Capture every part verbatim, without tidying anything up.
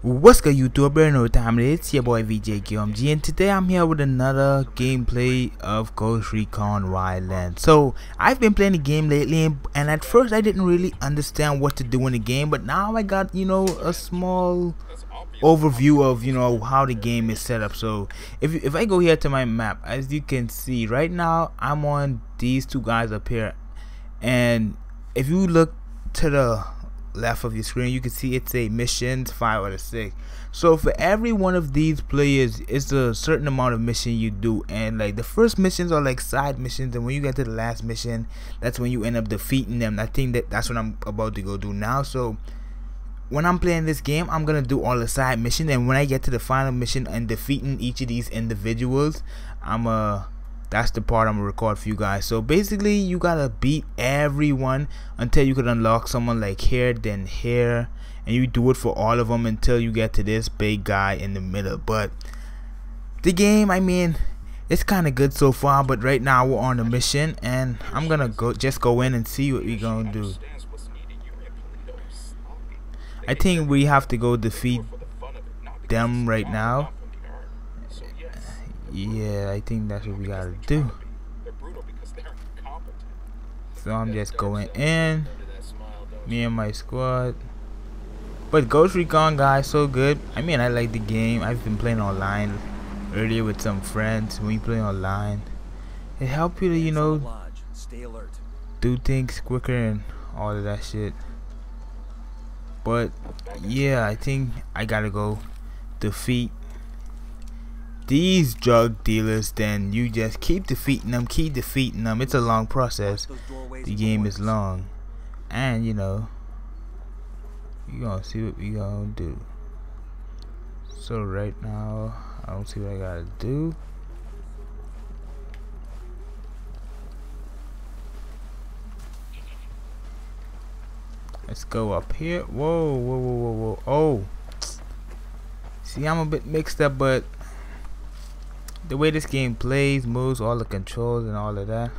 What's good YouTuber, no time it is, it's your boy V J Q M G, and today I'm here with another gameplay of Ghost Recon Wildlands. So I've been playing the game lately, and at first I didn't really understand what to do in the game, but now I got, you know, a small overview of, you know, how the game is set up. So if, if I go here to my map, as you can see right now, I'm on these two guys up here, and if you look to the left of your screen, you can see it's a missions five out of six. So for every one of these players, it's a certain amount of mission you do, and like the first missions are like side missions, and when you get to the last mission, that's when you end up defeating them. I think that that's what I'm about to go do now. So when I'm playing this game, I'm gonna do all the side missions, and when I get to the final mission and defeating each of these individuals, I'm uh that's the part I'm gonna record for you guys. So basically, you gotta beat everyone until you could unlock someone like here, then here, and you do it for all of them until you get to this big guy in the middle. But the game, I mean, it's kind of good so far. But right now we're on a mission, and I'm gonna go just go in and see what we're gonna do. I think we have to go defeat them right now. Yeah, I think that's what we gotta do. So I'm just going in, me and my squad. But Ghost Recon, guys, so good. I mean, I like the game. I've been playing online earlier with some friends. When you play online, it helps you to, you know, do things quicker and all of that shit. But yeah, I think I gotta go defeat these drug dealers. Then you just keep defeating them, keep defeating them. It's a long process. The game is long, and you know, you gonna see what we gonna do. So right now, I don't see what I gotta do. Let's go up here. Whoa, whoa, whoa, whoa, whoa. Oh, see, I'm a bit mixed up, but the way this game plays, moves, all the controls and all of that,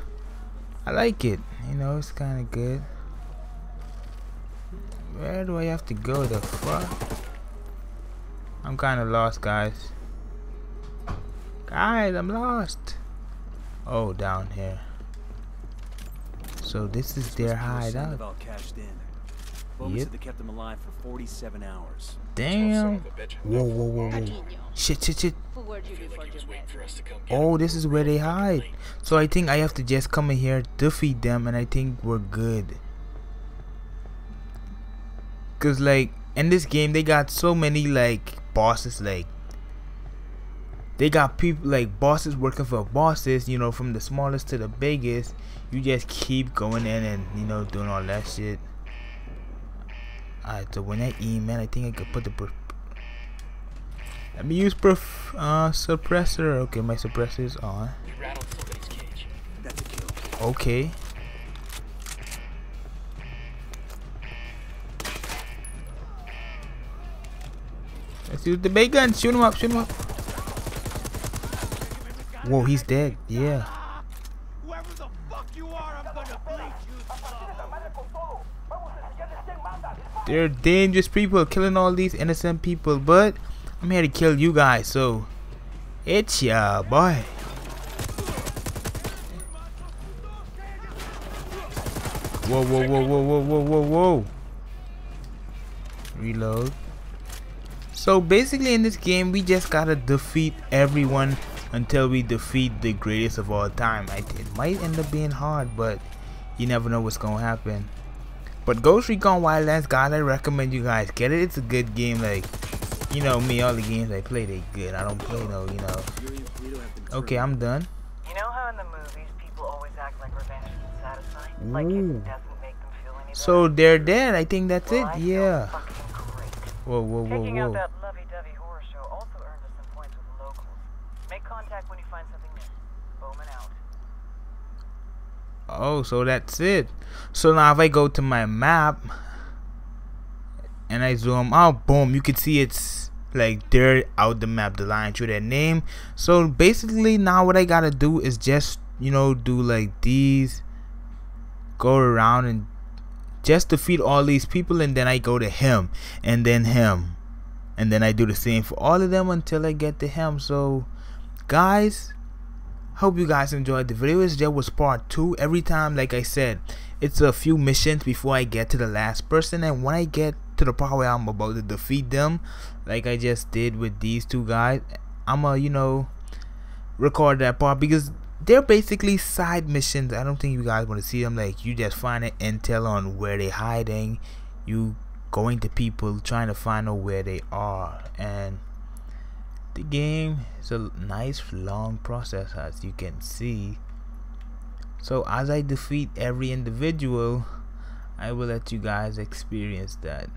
I like it. You know, it's kind of good. Where do I have to go? The fuck? I'm kind of lost, guys. Guys, I'm lost. Oh, down here. So this is their hideout. Yep. That kept them alive for forty-seven hours. Damn. Whoa, whoa, whoa, whoa. Shit, shit, shit. Oh, this is where they hide. So I think I have to just come in here, defeat them, and I think we're good. Cause like in this game, they got so many like bosses. Like they got people like bosses working for bosses. You know, from the smallest to the biggest. You just keep going in and, you know, doing all that shit. Alright, so when I eat, man, I think I could put the perf let me use perf uh, suppressor. Okay, my suppressor is on. Okay. Let's use the big gun. Shoot him up, shoot him up. Whoa, he's dead. Yeah. Whoever the fuck you are, I'm gonna bleed you. They're dangerous people, killing all these innocent people, but I'm here to kill you guys, so it's ya boy. Whoa, whoa, whoa, whoa, whoa, whoa, whoa, whoa. Reload. So basically in this game, we just gotta defeat everyone until we defeat the greatest of all time. It might end up being hard, but you never know what's gonna happen. But Ghost Recon Wildlands, guys, I recommend you guys get it. It's a good game. Like, you know me, all the games I play, they good. I don't play no, you know. Okay, I'm done. You know how in the movies people always act like revenge isn't satisfying? Like it doesn't make them feel any better. So they're dead. I think that's it. Yeah. Whoa, whoa, whoa, whoa. Taking out that lovey-dovey horror show also earned us some points with the locals. Make contact when you find something new. Bowman out. Oh, so that's it. So now if I go to my map and I zoom out, boom, you can see it's like they're out the map, the line through their name. So basically now what I gotta do is just, you know, do like these, go around and just defeat all these people, and then I go to him and then him and then I do the same for all of them until I get to him. So guys, hope you guys enjoyed the video. There was part two. Every time, like I said, it's a few missions before I get to the last person, and when I get to the part where I'm about to defeat them, like I just did with these two guys, I'ma, you know, record that part, because they're basically side missions. I don't think you guys want to see them. Like, you just find an intel on where they're hiding, you going to people, trying to find out where they are. And the game is a nice long process, as you can see. So as I defeat every individual, I will let you guys experience that.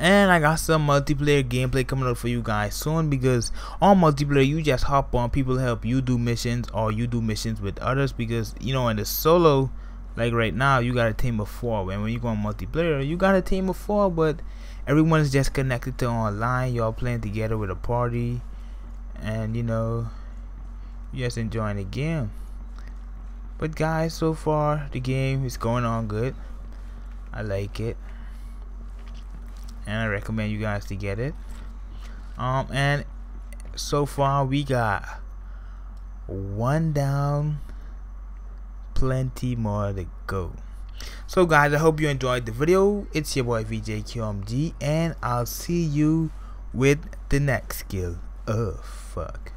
And I got some multiplayer gameplay coming up for you guys soon, because on multiplayer you just hop on, people help you do missions, or you do missions with others, because you know in the solo, like right now, you got a team of four, and when you go on multiplayer you got a team of four, but everyone's just connected to online, y'all playing together with a party, and you know, you just enjoying the game. But guys, so far the game is going on good. I like it, and I recommend you guys to get it. Um, and so far we got one down, plenty more to go. So guys, I hope you enjoyed the video. It's your boy V J Q M G, and I'll see you with the next skill. Oh fuck.